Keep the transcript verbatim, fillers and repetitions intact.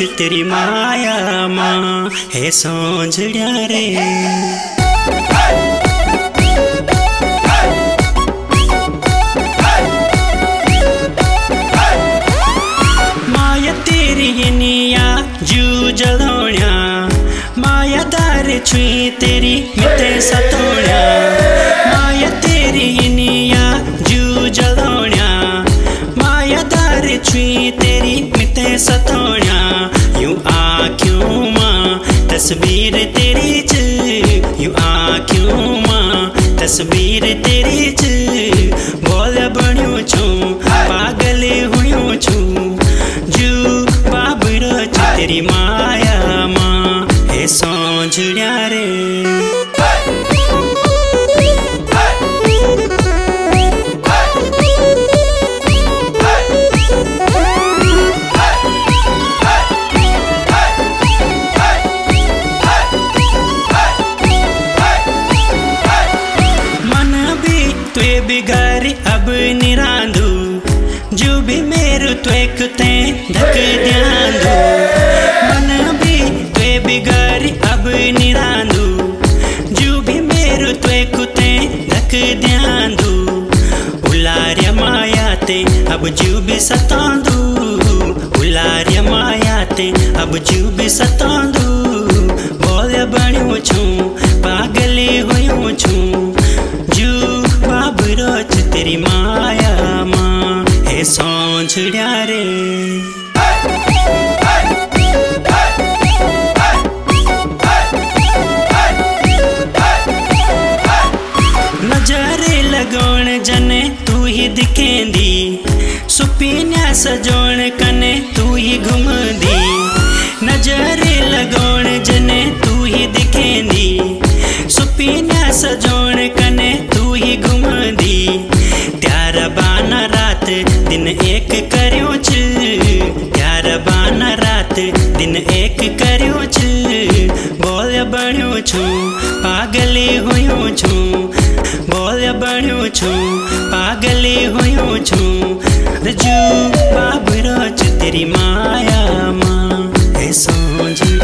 छी तेरी माया माँ है सौंझडिया रे। छुई तेरी मिटे सतोण्या माया तेरी निया जू जलोण्या माया तारे छुई तेरी मिटे सतोण्या यूं आँखियों माँ तस्वीर तेरी च यूं आँखियों माँ तस्वीर तेरी च बोल बण्यो छू पागल हुयो छू जू बाबरो तेरी माया माँ है सौंझडिया रे। मन भी तुए बिगार अब निरांधू जो भी मेरो तुए कुते धक ध्यान दू मन भी तुए बिगार अब निरांधू जो भी मेरो त्वे कुते धक ध्यान दू उलार्य माया ते अब जो भी सतांदू उलार्य माया ते अब जो भी सतांदू बोल बण्यो छू पागल हुयो छू जू बाबरो तेरी माया माँ है सौंझडिया रे। नजरे लगौण जने तू ही दिखेंदी सुपीन्या सजौण कने तू ही घुमदी नजरे लगौण जने तू ही दिखेंदी सुपीन्या सजौण कने तू ही घुमदी त्यार बाना रात दिन एक करियो छ त्यार बाना रात दिन एक करियो छ बोल बण्यो छू पागल हुयो छू बोल बण्यो छू पागल हुयो छू जू बाबरो तेरी माया माँ है सौंझडिया रे।